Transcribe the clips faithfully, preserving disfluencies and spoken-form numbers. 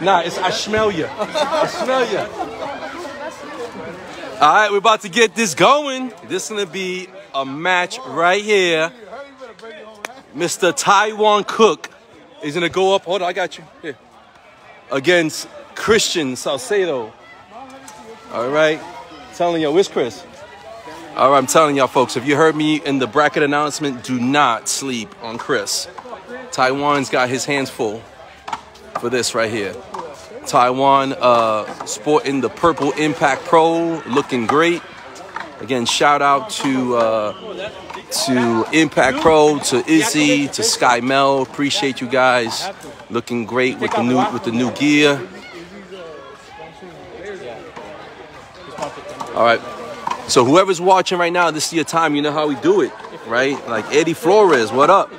Nah, it's I smell you. I smell you. All right, we're about to get this going. This is gonna be a match right here. Mister Tywan Cook is gonna go up. Hold on, I got you. Here. Against Christian Salcedo. All right, I'm telling you, where's Chris? All right, I'm telling y'all, folks, if you heard me in the bracket announcement, do not sleep on Chris. Tywan's got his hands full for this right here. Tywan uh, sporting the purple Impact Pro, looking great. Again, shout out to uh, to Impact Pro, to Izzy, to Sky Mel. Appreciate you guys. Looking great with the new with the new gear. All right. So whoever's watching right now, this is your time. You know how we do it, right? Like Eddie Flores, what up?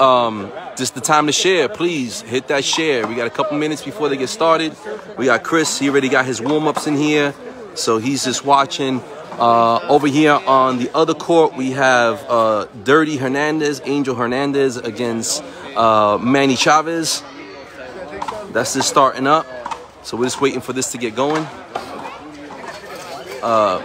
Um, this is the time to share. Please hit that share. We got a couple minutes before they get started. We got Chris. He already got his warm-ups in here. So he's just watching. Uh, over here on the other court, we have uh, Dirty Hernandez, Angel Hernandez against uh, Manny Chavez. That's just starting up. So we're just waiting for this to get going. Uh...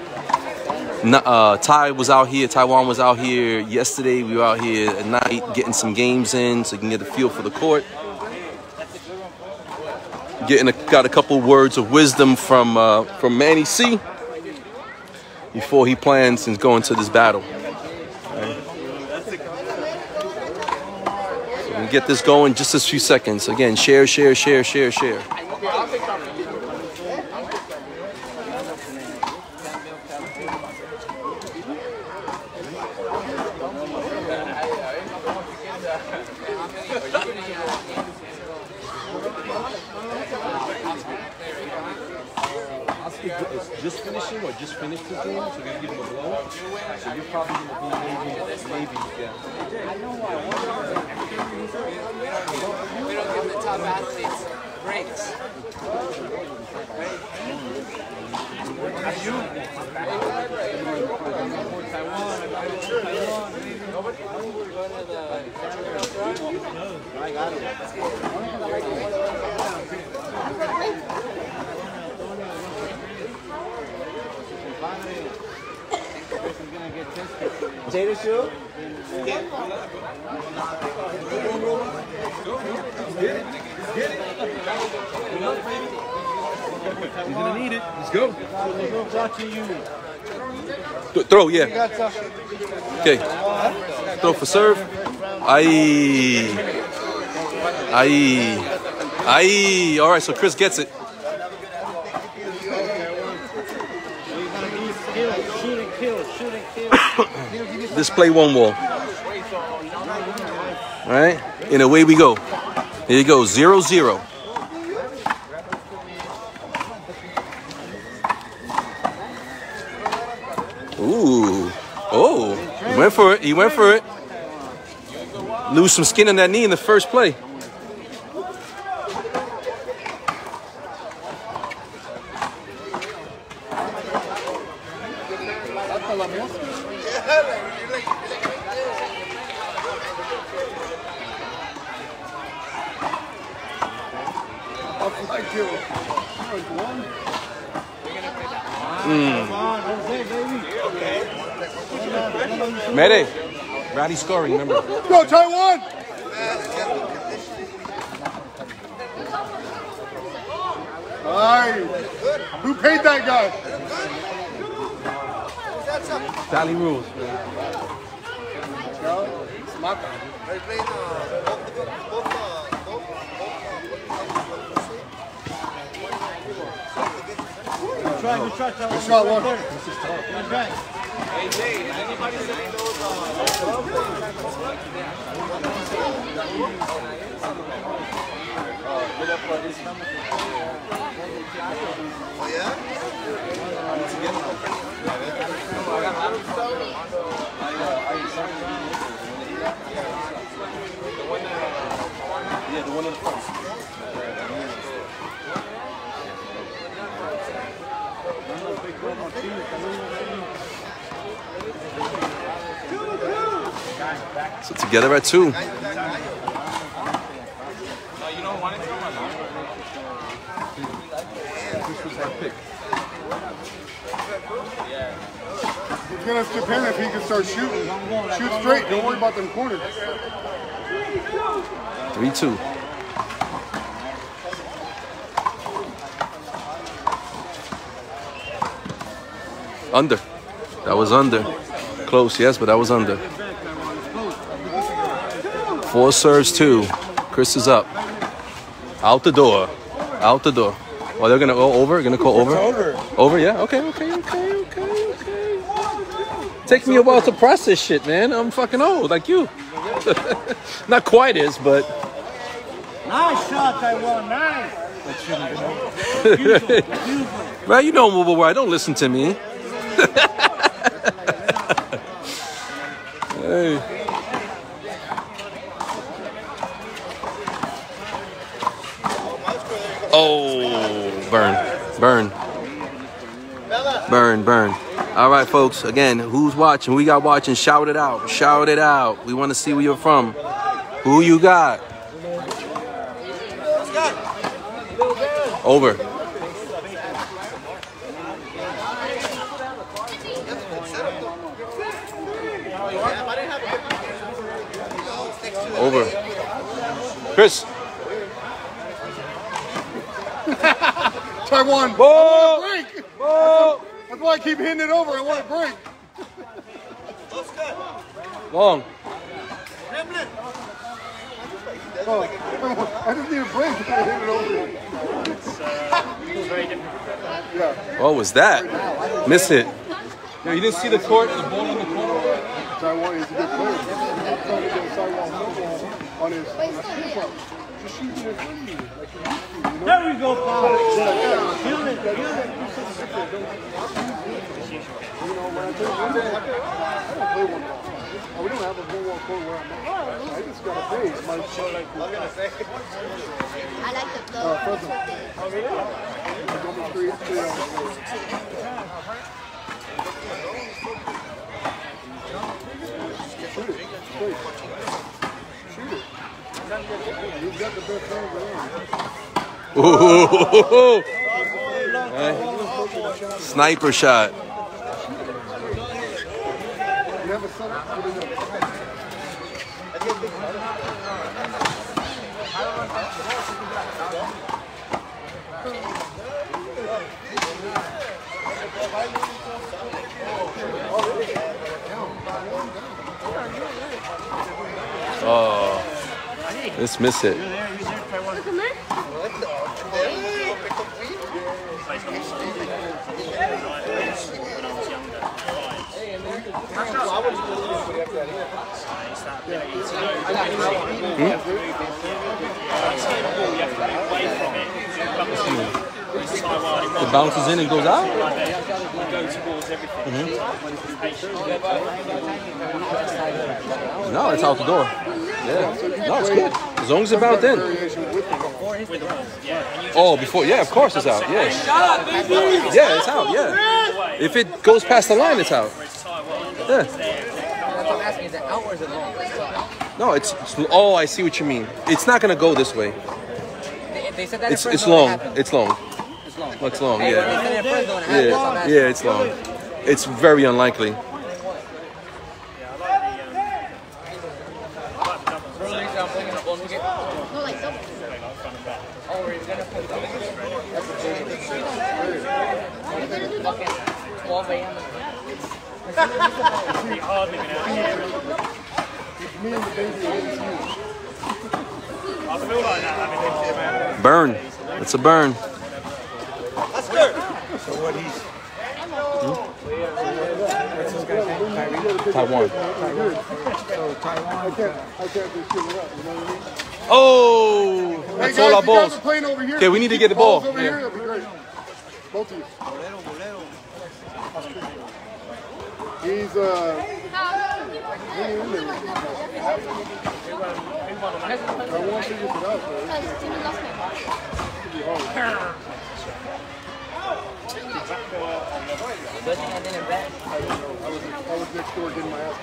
Uh, Ty was out here, Tywan was out here yesterday. We were out here at night getting some games in so you can get the feel for the court. Getting a, got a couple words of wisdom from uh, from Manny C before he plans and going to this battle. Right. So we get this going in just a few seconds. Again, share, share, share, share, share. Just finishing or just finished the game, so you're gonna give him a blow. So you're probably gonna be maybe, maybe, yeah. I know why. We don't give the top athletes breaks. I got him. Jada shoe? He's gonna need it. Let's go. Th throw, yeah. Okay. Throw for serve. Aye. Aye. Aye. All right, so Chris gets it. Just play one wall. All right, and away we go. Here you go, zero zero. Ooh, oh, he went for it. He went for it. Lose some skin in that knee in the first play. Mede, Ratty scoring, remember? Go, Tywan! Aye. Who paid that guy? Sally rules. Try, try, try. Hey Jay, anybody say those yeah, the one on the front. So together at two. No, you don't want it to This was our pick. It's going to have to depend if he can start shooting. Shoot straight. Don't worry about them corners. three two. Under. That was under. Close, yes, but that was under. Four serves, two. Chris is up. Out the door. Out the door. Oh, they're going to go over? Going to call over? over? Over, yeah. Okay, okay, okay, okay, okay. Takes me a while to process shit, man. I'm fucking old, like you. Not quite as, but... Nice shot, Tywan. Nice. Beautiful, beautiful. Right, you know Wallball Worldwide. Don't listen to me. Hey. Oh, burn, burn, burn, burn. All right, folks, again, who's watching? We got watching. Shout it out. Shout it out. We want to see where you're from. Who you got? Over. Over. Chris. Tywan, ball. I want a break. Ball. That's why I keep hitting it over. I want a break. Long. Oh, I just need a break. I hit it over. It's uh, very different. What was that? Miss it. No, you didn't see the court, the ball in the corner. Tywan is a good player. On his just shoot it. There we go, Paul. Feel it, feel it. We don't have a full wall court where I'm at. I just got a base. I like the flow. Uh, three, three on the shoot it. Straight. You've got the best thing going. Right. Sniper shot. Oh. Let's miss it. Hmm? It bounces in and goes out? Mm-hmm. No, it's out the door. Yeah. No, it's good. As long as it's about then. Oh, before, yeah, of course it's out. Yeah. Yeah, it's out. Yeah. If it goes past the line, it's out. Yeah. No, it's, it's oh, I see what you mean. It's not gonna go this way. It's it's long. It's long. It's long. It's long. Yeah. Yeah. Yeah. It's long. It's very unlikely. Burn. It's a burn. That's good. So what he's what's this guy's name? Tywan. So Tywan. I can't I can't do shit up, you know what I mean? Oh, hey that's guys, all our balls. Over here. Okay, we need to get the ball. Over yeah. here, be great. Both of you. He's uh. I want to get it out. I was next door getting my ass.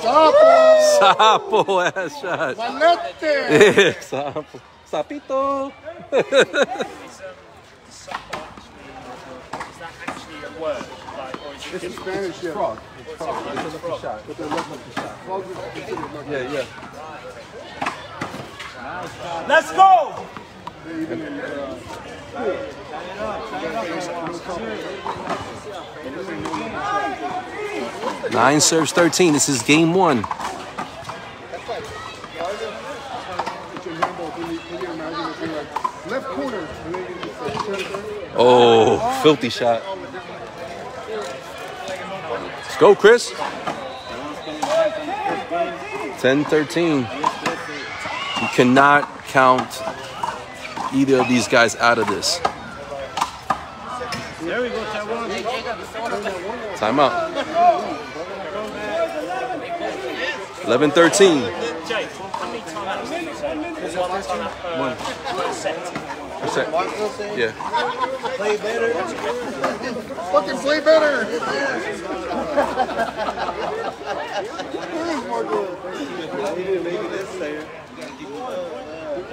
Sapo! Sapo, ass shot. Malete! Yeah, sapo. Sapito! Word, like, or is it it's Spanish, it's yeah. Frog. It's frog. It's, it's a frog. Shot, but they love lucky shot. Frog is considered lucky. Yeah, yeah. Let's go! They even in, uh, yeah. Nine serves thirteen. This is game one. Oh, filthy shot. Go, Chris. ten thirteen. You cannot count either of these guys out of this. There we go, Tywan. Time out. eleven thirteen. One. Yeah. Play better. Fucking play better.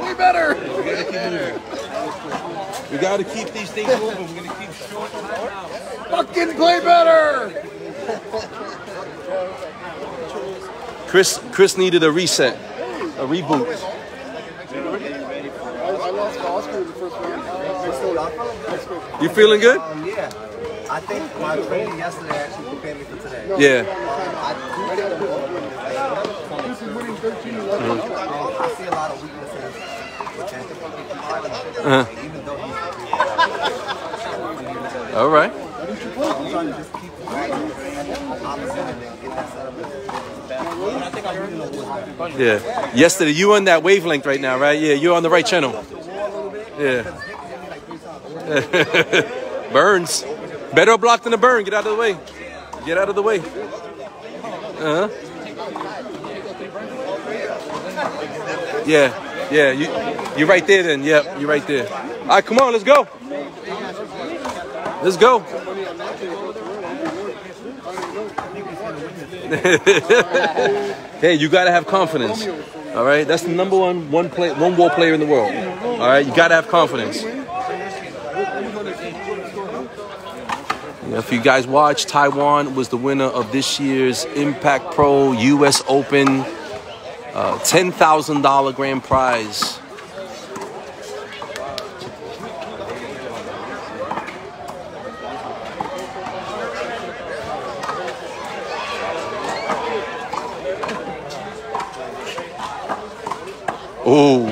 We better. We gotta keep better. We gotta keep these things moving. We're gonna keep short. Fucking play better. Chris, Chris needed a reset, a reboot. I lost my Oscar in the first round. You feeling good? Yeah. I think my training yesterday actually prepared me for today. Yeah. Mm-hmm. I see a lot of weaknesses within even though he's all right. I'm trying to just keep the right. Yeah. Yesterday you on that wavelength right now, right? Yeah, you're on the right channel. Yeah. Burns. Better block than a burn. Get out of the way. Get out of the way. Uh huh. Yeah, yeah. You, you're right there. Then, yep. You're right there. All right, come on. Let's go. Let's go. Hey, you gotta have confidence. All right, that's the number one one play one ball player in the world. All right, you gotta have confidence. If you guys watch, Tywan was the winner of this year's Impact Pro U S Open uh, ten thousand dollar grand prize. Oh.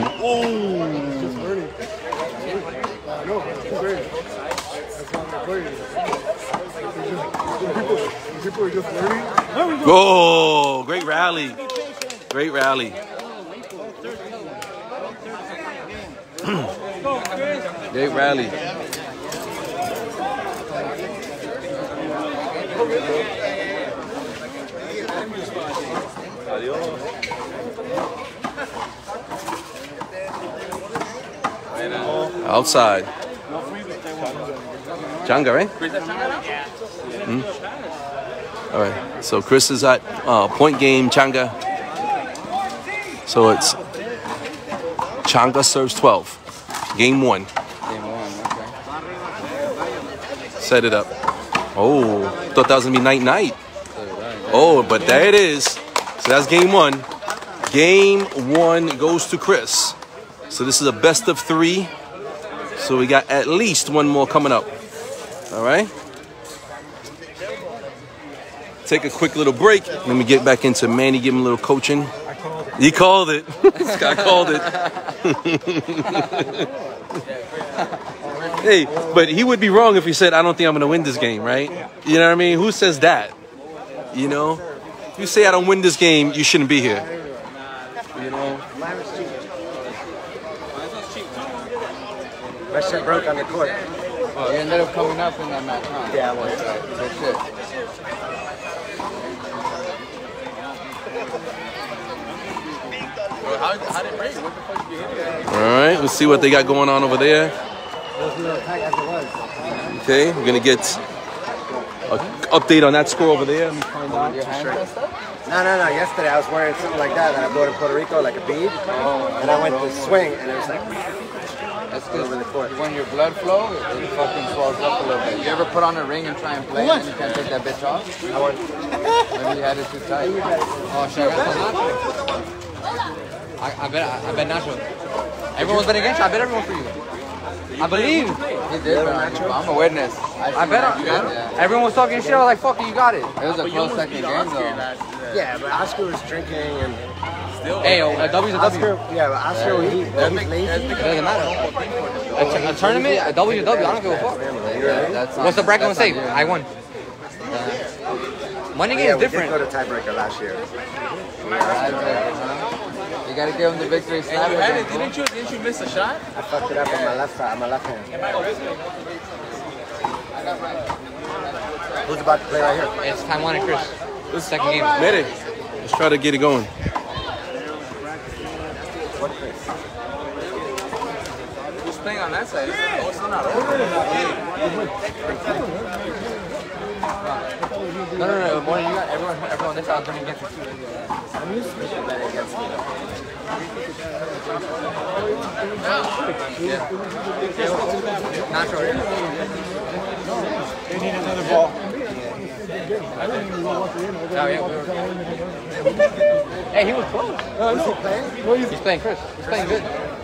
Oh, great rally. Great rally. Great rally. Outside. Changa, right? Hmm? All right, so Chris is at uh, point game, Changa. So it's Changa serves twelve. Game one. Game one, okay. Set it up. Oh, thought that was going to be night-night. Oh, but there it is. So that's game one. Game one goes to Chris. So this is a best of three. So we got at least one more coming up. All right. Take a quick little break. Let me get back into Manny, give him a little coaching. I called it. He called it. This guy called it. Hey, but he would be wrong if he said, I don't think I'm going to win this game, right? You know what I mean? Who says that? You know? You say I don't win this game, you shouldn't be here. You know? That shit broke on the court. Oh, you ended up coming up in that match, huh? Yeah, I was. That's it. All right, let's see what they got going on over there. Okay, we're going to get an update on that score over there. and holding your hands and stuff? No, no, no. Yesterday I was wearing something like that that I bought in Puerto Rico, like a bead. Oh, and I went to swing and it was like... That's because when your blood flow, it fucking swells up a little bit. You ever put on a ring and try and play and you can't take that bitch off? I would. Maybe you had it too tight. Oh, shit. I bet, I bet Nacho. Everyone's been against you. I bet everyone for you. I believe. He did, Nacho. I'm a witness. I bet everyone was talking shit. I was like, fuck it, you got it. It was a close second game, though. Yeah, but Oscar was drinking and... Hey, yo, a W's a W. Oscar, yeah, but Oscar, yeah. He, he's lazy. It doesn't matter. A, a tournament, a W's a W. I don't give a fuck. Yeah, that's what's the bracket going to say? Year. I won. Yeah. Money game yeah, is different. We did go to tiebreaker last year. Yeah. You got to give him the victory. Hey, you had it. Didn't you, didn't you miss a shot? I fucked it up yeah. on my left side. On my left hand. Who's about to play right here? It's Tywan and Chris. This second game. Made it. Let's try to get it going. Who's playing on that side? Oh, it's not over. No, no, no. Boy, you got everyone, everyone this side. I'm used to betting against me. Yeah. Not sure. They need another ball. I didn't even walk in. Oh, yeah. Hey, he was close. Uh, no. He playing? Well, he's, he's playing Chris. He's playing good.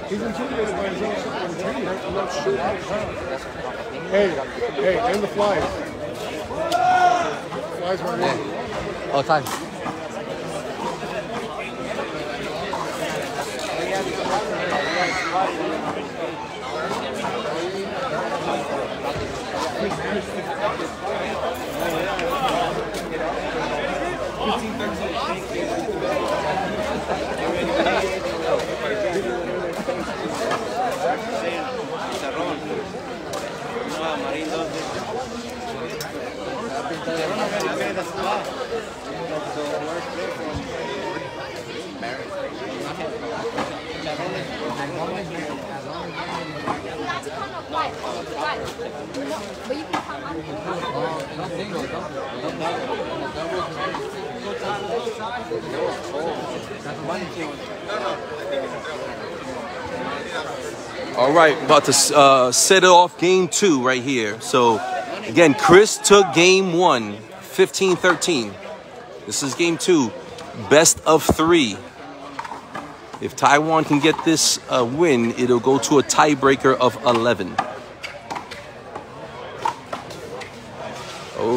He's intimidated by his own shit on the team. I'm not sure. Hey, hey, and the flies. The flies weren't in. Hey. Oh, time. All right, about to uh, set it off game two right here. So, again, Chris took game one, fifteen thirteen. This is game two, best of three. If Tywan can get this uh, win, it'll go to a tiebreaker of eleven. Oh,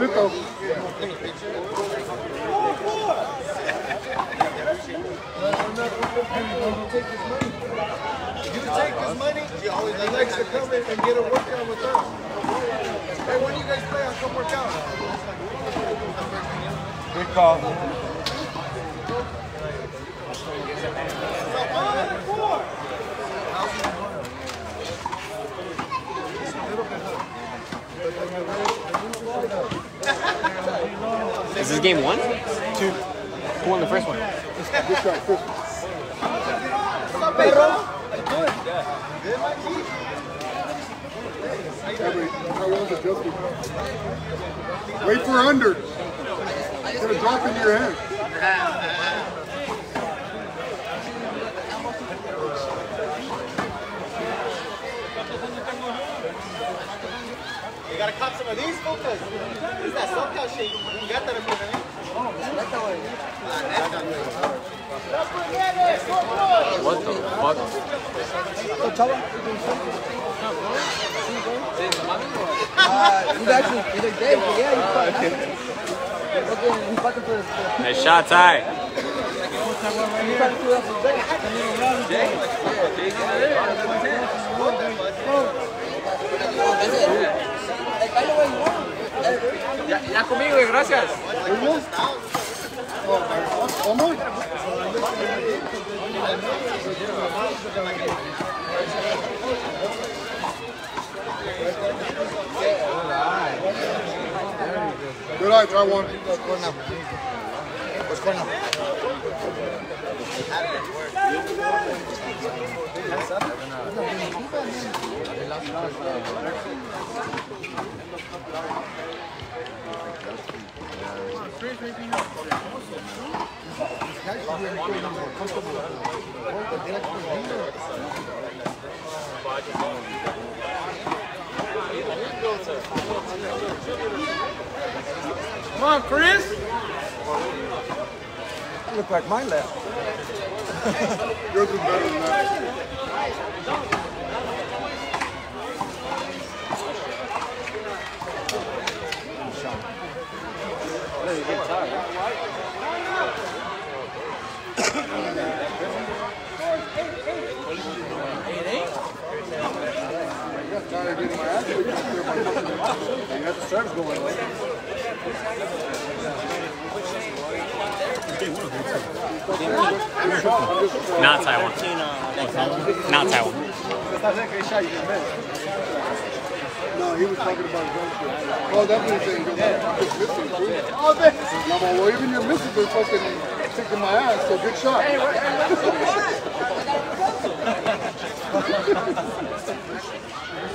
Luco. take this money. You take this money, the next to come in and get a workout with us. Hey, when you guys play, I'll come work out. Good call. Is this game one? Two. Who won the first one? Good try, first one. Wait for under. It's going to drop in your head. You gotta cop some of these focus. It's that subcow shape. You got that in here, right? Oh, that's that way. What the fuck? He's actually, he's like, yeah, he's fucking. Nice shot, Ty. He's Ya, ya comí, güey, gracias. Good eye, Tywan. What's going on? Come on, Chris. You look like my left. Yours is better than that. You got the service going on. Not Tywan. Not Tywan. No, he was talking about gunshot. Oh, definitely saying gunshot. Oh, man. Well, even your missus is fucking kicking my ass, so good shot.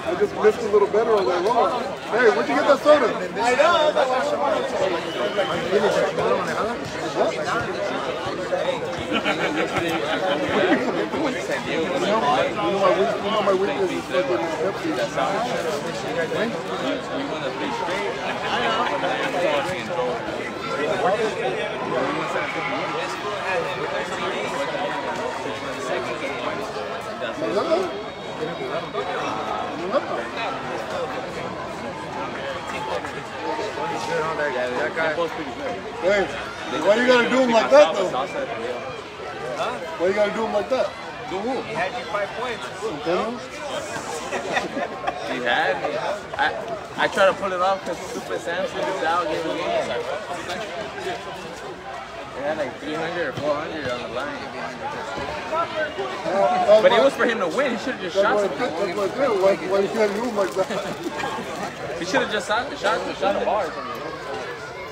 I just missed a little better all day long. Hey, where'd you get that soda? I know. That's what I What? Hey. Why you gotta do him like that though? Huh? Why you gotta do him like that? Do who? He had you five points. He had me. I I try to pull it off because Super Samson is out game. They had like three hundred or four hundred on the line. Uh, but it was for him to win. He should have just shot something. Why you can't do him like that? He should have just shot the shot the shot the bar or something.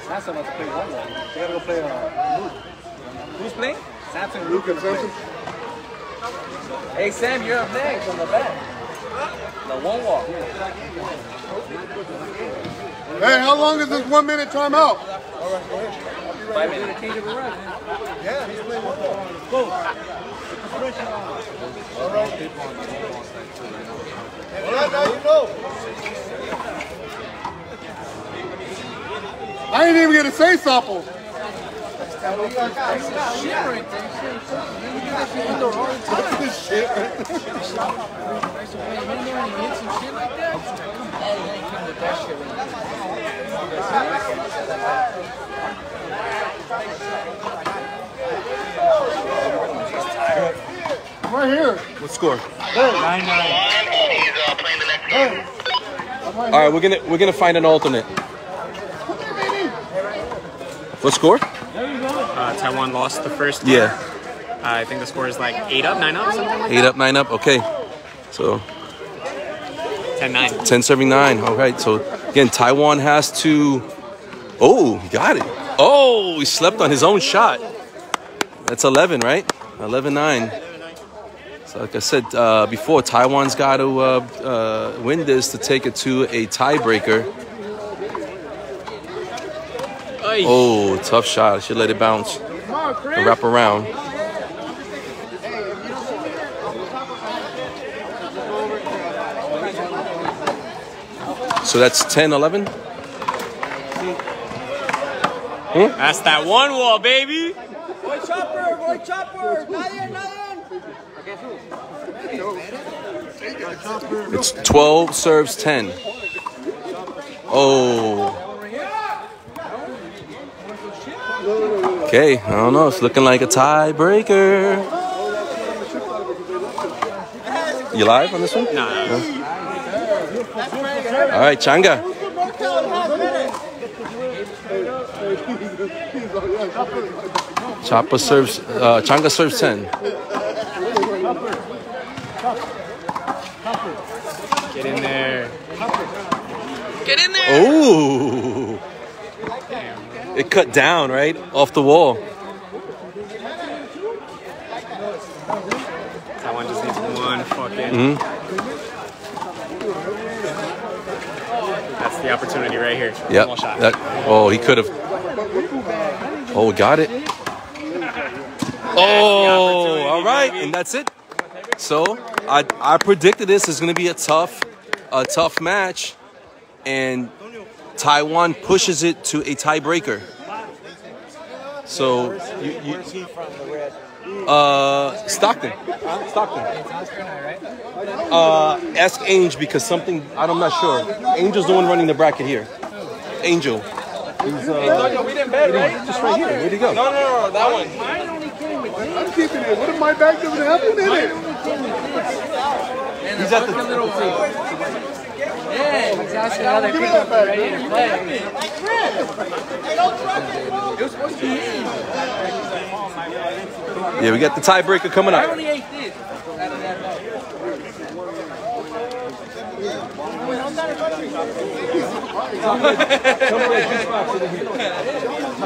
Samson wants to play one though. They gotta go play uh, Luke. Who's playing? Samson, Luke, and Samson. Hey Sam, you're up next on the back. The one walk. Hey, how long is this one minute timeout? Alright, go ahead. Five minutes. Yeah, he's playing one ball. Go. Alright, now you know. I ain't even gonna say supple. What's this shit right there? right here. What score? Nine nine. He's uh, playing the next game. All right, we're gonna we're gonna find an alternate. Come here, baby. What score? There you go. Uh, Tywan lost the first game. Yeah. Uh, I think the score is like eight up, nine up, something like eight that. Eight up, nine up. Okay. So. Ten nine. Ten serving nine. All right. So again, Tywan has to. Oh, he got it. Oh, he slept on his own shot. That's eleven, right? eleven nine. So like I said uh, before, Tywan's got to uh, uh, win this to take it to a tiebreaker. Oh, tough shot. I should let it bounce and wrap around. So that's ten eleven. Hmm? That's that one wall, baby. Boy chopper, boy chopper. Nothing, nothing. It's twelve serves ten. Oh. Okay, I don't know. It's looking like a tiebreaker. You live on this one? No. no. All right, Changa. Chopper serves, uh, Changa serves ten. Get in there. Get in there. Ooh. It cut down, right? Off the wall. That one just needs one fucking. Mm-hmm. That's the opportunity right here. Yep. That, oh, he could have. Oh, got it. Oh, all right, and that's it. So I I predicted this is going to be a tough, a tough match, and Tywan pushes it to a tiebreaker. So you, you, uh, Stockton, Stockton. Uh, ask Angel because something I'm not sure. Angel's the one running the bracket here. Angel. He's, uh, no, no, we didn't bet, right? Just right here. Where'd he go? No, no, no, that one. Mine only came with this. I'm keeping it. What if my bag doesn't have it in it? Mine only came with this. He's at the little table. Yeah, he's asking how they're ready to play. Yeah, we got the tiebreaker coming up. I only ate this. My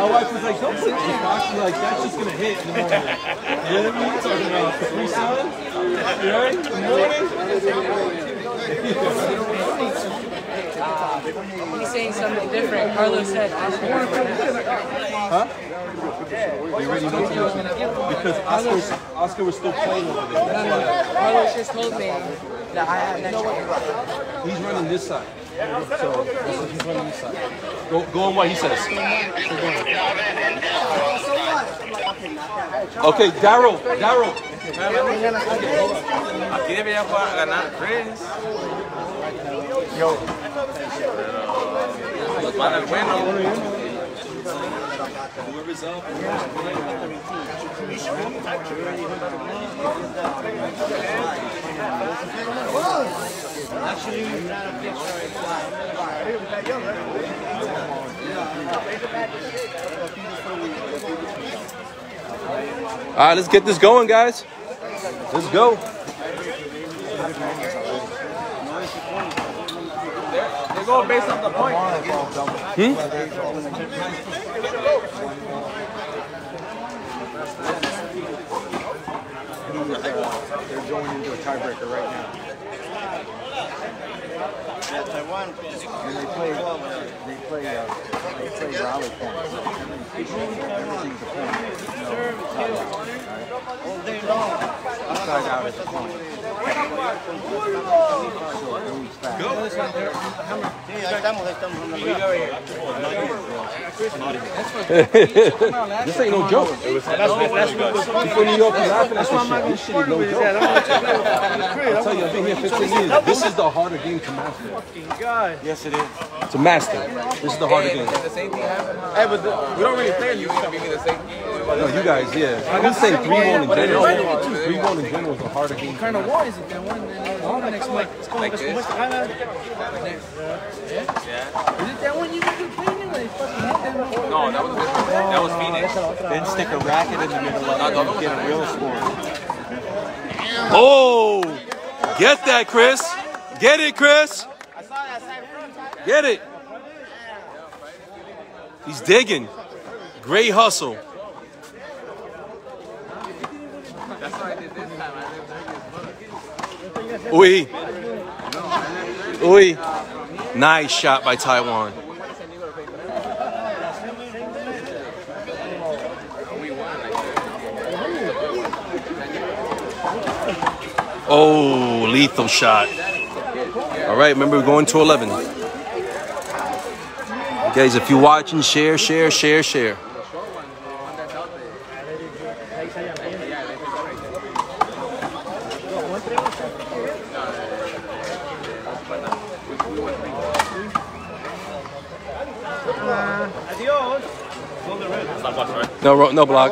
wife was like, don't sit in the box. She's like, that's just gonna hit. And I'm like, yeah, he's saying something different. Carlos said, huh? They already know because Oscar, Oscar was still playing over there. No, no. Carlos just told me that I had next one. He's running this side. So he's running this side. Go, go on what he says. Okay, Daryl, Daryl. Aquí debería jugar ganar Chris. Yo. Para el bueno. Whoever's up, all right, let's get this going, guys. Let's go. They go based on the point. Hmm? They're going into a tiebreaker right now. And they play, they play, uh, they play rally points. Everything's a point. No, all day long. Outside out is a point. This ain't no joke. People in New York are laughing at this shit. No joke. I tell you, I've been here fifteen years. This is the harder game to master. Yes, it is. To master. This is the harder game. Hey, but we don't really play in New York. No, you guys, yeah. I would say three one in general. three one in general is a harder game. What kind of war is it then? Next one. It's called West Highland. Yeah. Is it that one you were complaining when they fucking hit that one? No, that was that was Phoenix. Then stick a racket in the middle of it and get a real score. Oh! Get that, Chris! Get it, Chris! Get it! He's digging. Great hustle. That's what I did this time. I lived Vegas, look. Oui. Oui. Nice shot by Tywan. Oh, lethal shot. All right, remember, we're going to eleven. Guys, if you're watching, share, share, share, share. No, no block.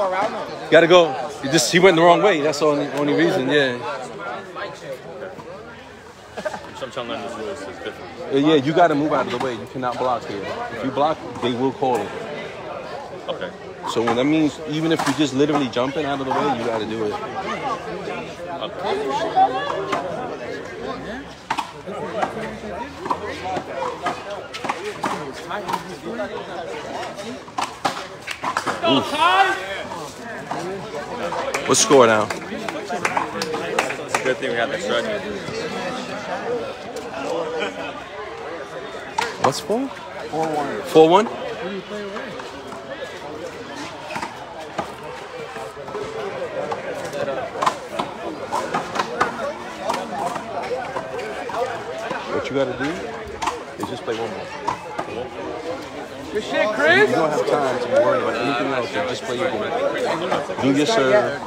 Gotta go. He just he went the wrong way. That's the only, only reason. Yeah. Yeah, you gotta move out of the way. You cannot block here. If you block, they will call it. Okay. So when that means, even if you're just literally jumping out of the way, you gotta do it. Okay. Ooh. What's score now? Good thing we got the strategy. What's four? Four one. Four one? What you gotta do is just play one more. Good shit, Chris. You don't have time to worry about anything else. You just play your game. Do your serve.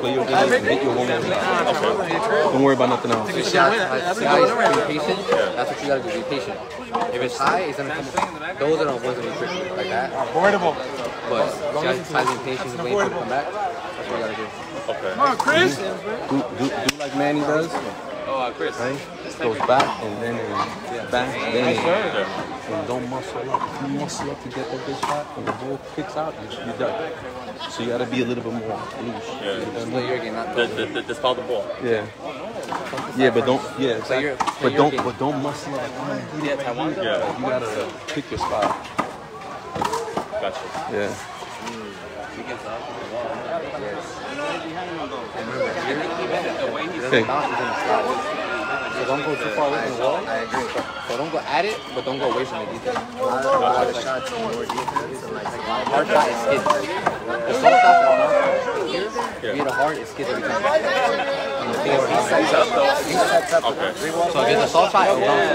Play your game. Make your woman. Don't worry about nothing else. Guys, be patient. That's what you gotta do. Be patient. If it's high, it's gonna come. Those are the ones that are tricky like that. Affordable. But guys, having patience, waiting for it to come back. That's what you gotta do. Okay. Come on, Chris. Do do do like Manny does. Oh, Chris. Goes back and then back, then and don't muscle up. If you muscle up to get that big shot and the ball kicks out, you're, you're done. So you gotta be a little bit more loose. Yeah. Just play your game, not the, the, the, just follow the ball. Yeah. Yeah, but don't. Yeah, exactly. So you're, so but don't. But don't muscle up. Yeah, Tywan. Yeah. You gotta pick your spot. Gotcha. Yeah. Mm. He gets up. Yes. Okay. So don't go too far away from the wall. I agree. So don't go at it, but don't go away from the defense. A lot of shots in your defense, and like hard shot is skid. The soft shot here, you hit a hard, it's skid every time. And the thing is, he sets up though. He sets up. So if it's a soft shot, it's gonna.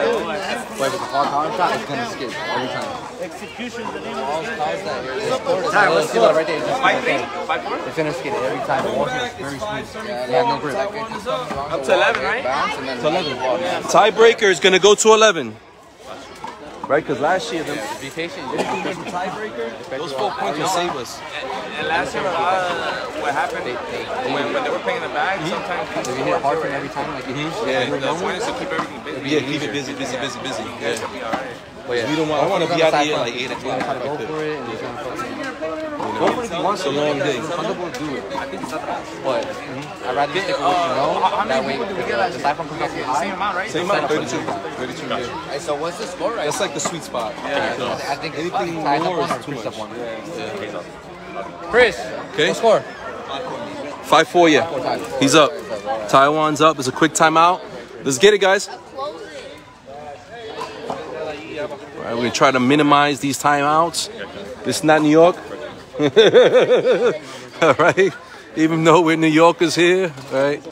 But if it's a hard, hard shot, it's gonna skid every time. Execution. All guys that here. Time. Let's see that right there. Five three. Five four. It's gonna skid every time. Very smooth. They have no grip. Up to eleven, right? To eleven. Tiebreaker is going to go to eleven. Right? Because last year, the tiebreaker, those four points will save us. And last year, uh, what happened, they, they, when, when they were playing the bag, mm-hmm. sometimes they hit hard for every time. Like, mm-hmm. yeah, the point is to keep everything busy. Yeah, keep it busy, busy, busy, busy. Yeah. Yeah. It'll be all right. Well, yeah. We don't want, I want to be out here like eight o'clock. Go for it. Go for it if you want to. It's a long day. I think it's not. But I'd rather stick with what you know. That way, aside from coming up too high. Same amount, right? Same amount, thirty-two. So what's the score right now? That's like the sweet spot. I think anything more is too much. Chris, what's score? five four, yeah. He's up. Tywan's up. It's a quick timeout. Let's get it, guys. All right, we're going to try to minimize these timeouts. This is not New York. All right. Even though we're New Yorkers here, all right,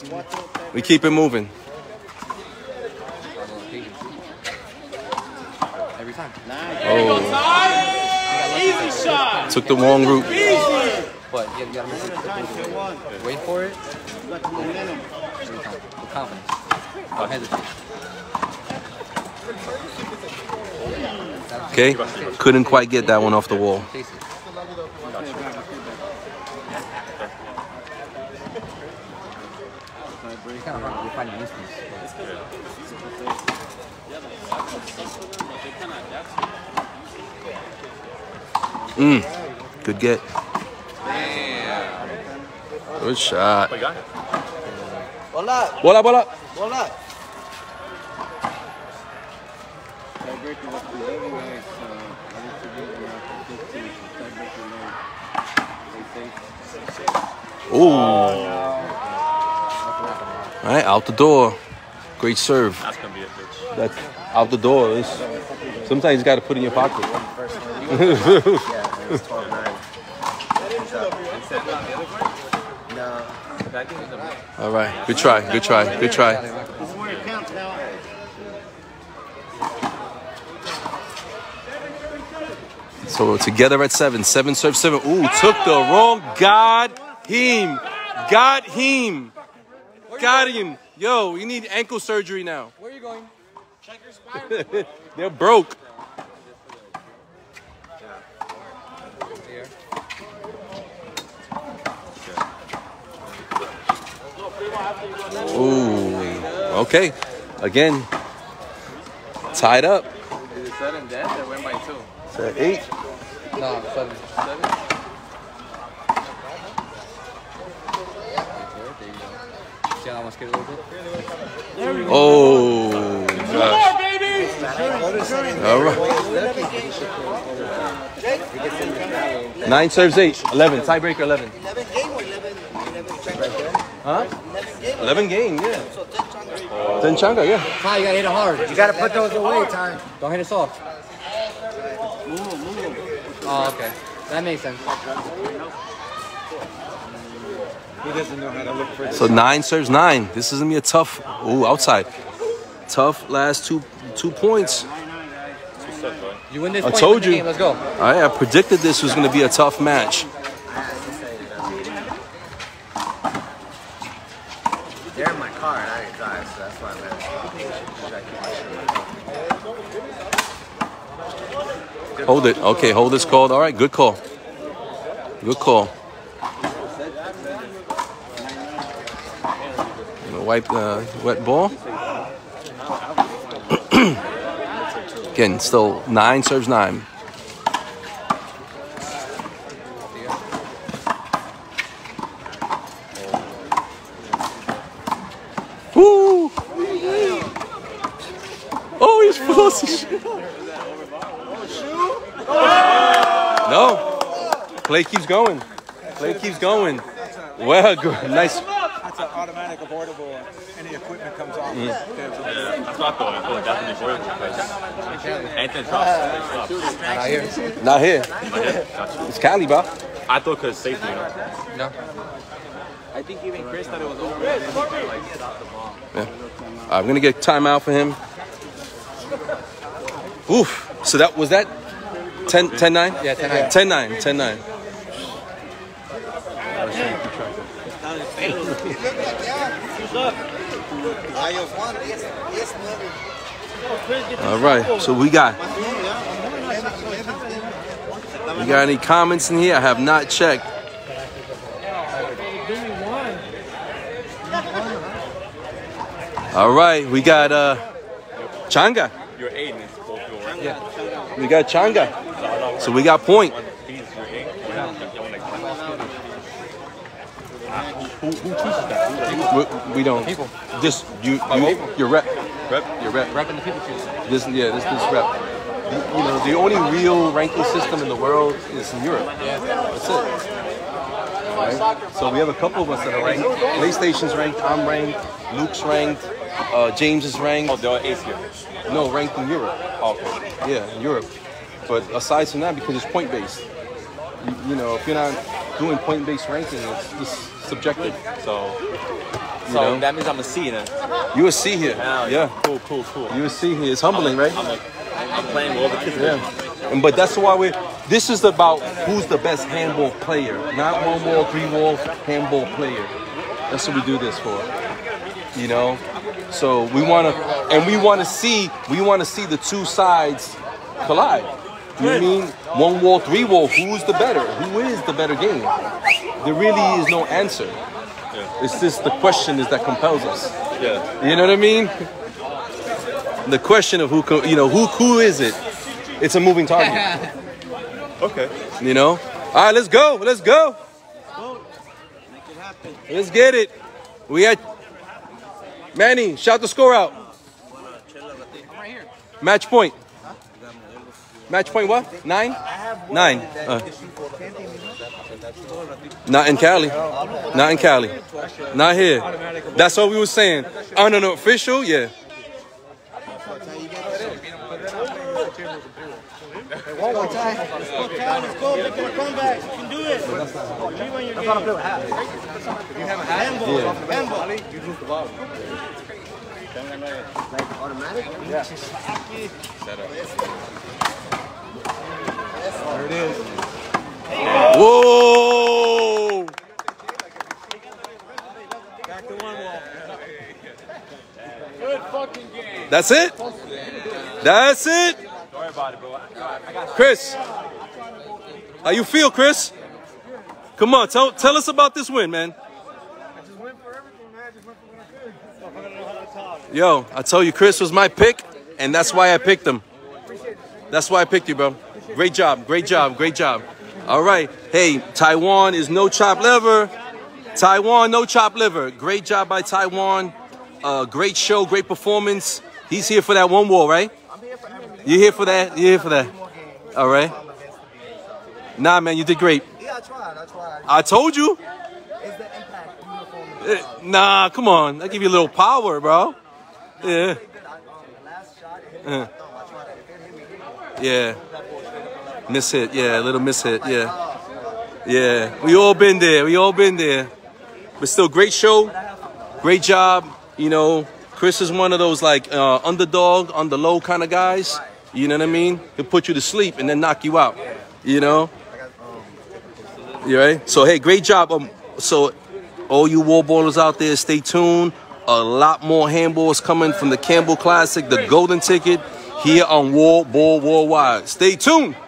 we keep it moving. Oh. Easy shot. Took the wrong route. But yeah, you gotta make it. Wait for it. With confidence. Don't hesitate. Okay. Couldn't quite get that one off the wall. Mm. Good get. Damn. Good shot. Hola. Hola, hola. Hola. Ooh. All right, out the door. Great serve. That's going to be it, bitch. That's out the door. It's, sometimes you got to put it in your pocket. All right. Good try. Good try. Good try. So we're together at seven. Seven serve seven. Ooh, took the wrong. Got him. Got him. Got him. Yo, you need ankle surgery now. Where are you going? Check your spine. They're broke. Ooh. Okay. Again. Tied up. Is it seven dead? They went by two. Is that eight? No, seven. Seven? Oh, gosh. All right. Nine serves eight. eleven. Tiebreaker eleven. Huh? eleven game, yeah. Ten changa, yeah. Ty, you got to hit it hard. You got to put those away, Ty. Don't hit it soft. Oh, okay. That makes sense. He doesn't know how to look for it. So nine serves nine. This is gonna be a tough. Ooh, outside. Tough last two two points. You win this. I told you. Let's go. All right, I predicted this was gonna be a tough match. They're in my car and I didn't drive, so that's why I'm at. Hold it. Okay, hold this call. All right, good call. Good call. Wipe the wet ball. Again, still nine serves nine. Woo! Oh, he's close. No, play keeps going. Play keeps going. Well, good, nice. Automatic, avoidable, any equipment comes off. Mm. Yeah, that's what I thought. I feel like that's an avoidable place. Anything drops. Not here. Not here. It's Cali, bro. I thought because safety. No. I think even Chris thought it was over. Like, stop the ball. Yeah. I'm going to get timeout for him. Oof. So that was that ten nine? Yeah, ten nine. ten nine. ten nine. All right, so we got we got any comments in here? I have not checked. All right, we got uh, Changa. Yeah, we got Changa. So we got point. Who, who teaches that? We, we don't. People. Just you, you your rep. Rep. Your rep. Rep and the people choose. This, yeah, this, this rep. The, you know, the only real ranking system in the world is in Europe. Yeah. That's it. Right? So we have a couple of us that are ranked. PlayStation's ranked. I'm ranked. Luke's ranked. Uh, James is ranked. Oh, there are eight here. No, ranked in Europe. Oh, okay. Yeah, in Europe. But aside from that, because it's point based, you, you know, if you're not doing point based ranking, it's just subjective. So, so you know, that means I'm a C then. You a C here. Yeah, yeah. Cool, cool, cool. You a C here. It's humbling, I'm, right? I'm, a, I'm playing with all the kids. Yeah. But that's why we. This is about who's the best handball player, not one wall, three wall handball player. That's what we do this for, you know. So we want to, and we want to see, we want to see the two sides collide. You know what I mean? One wall, three wall. Who's the better? Who is the better game? There really is no answer. Yeah. It's just the question is that compels us. Yeah. You know what I mean? The question of who, you know, who, who is it? It's a moving target. Okay. You know? All right, let's go. Let's go. Make it happen. Let's get it. We had Manny, shout the score out. I'm right here. Match point. Huh? Match point what? Nine? Nine. Uh. Not in Cali. Not in Cali. Not here. That's what we were saying. On an official, yeah. One more time. Let's go, Cal. Let's go. Make it a comeback. You can do it. That's how I play with hat. You have a hat? Handball. Yeah. Handball. You lose the ball. Like automatic? Yeah. Set up. There it is. Whoa! Back to one wall. Good fucking game. That's it? That's it? Chris, how you feel, Chris? Come on, tell tell us about this win, man. I just went for everything, man. I just went for what I could. Yo, I tell you, Chris was my pick, and that's why I picked him. That's why I picked you, bro. Great job, great job, great job. All right, hey, Tywan is no chop liver. Tywan, no chop liver. Great job by Tywan. Uh, great show, great performance. He's here for that one wall, right? You here for that? You here for that? All right. Nah, man, you did great. Yeah, I tried. I tried. I told you. It's the Impact uniform. Nah, come on. I give you a little power, bro. Yeah. Yeah. Miss hit. Yeah, a little miss hit. Yeah. Yeah. We all been there. We all been there. But still, great show. Great job. You know, Chris is one of those like uh, underdog, on the low kind of guys. You know what I mean? He'll put you to sleep and then knock you out. You know? You right? So, hey, great job. Um, so, all you wall ballers out there, stay tuned. A lot more handballs coming from the Campbell Classic, the Golden Ticket, here on Wallball Worldwide. Stay tuned.